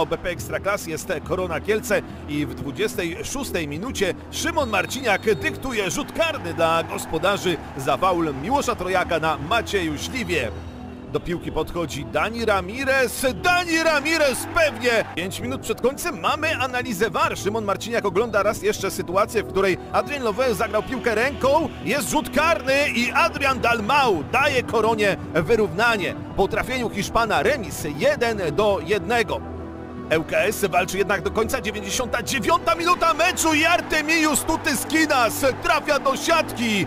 OBP Ekstraklas jest Korona Kielce i w 26 minucie Szymon Marciniak dyktuje rzut karny dla gospodarzy za faul Miłosza Trojaka na Macieju Śliwie. Do piłki podchodzi Dani Ramirez. Dani Ramirez pewnie! 5 minut przed końcem mamy analizę VAR. Szymon Marciniak ogląda raz jeszcze sytuację, w której Adrian Lowe zagrał piłkę ręką. Jest rzut karny i Adrian Dalmau daje Koronie wyrównanie. Po trafieniu Hiszpana remis 1-1. ŁKS walczy jednak do końca. 99. minuta meczu i Artemijus Tutyskinas trafia do siatki.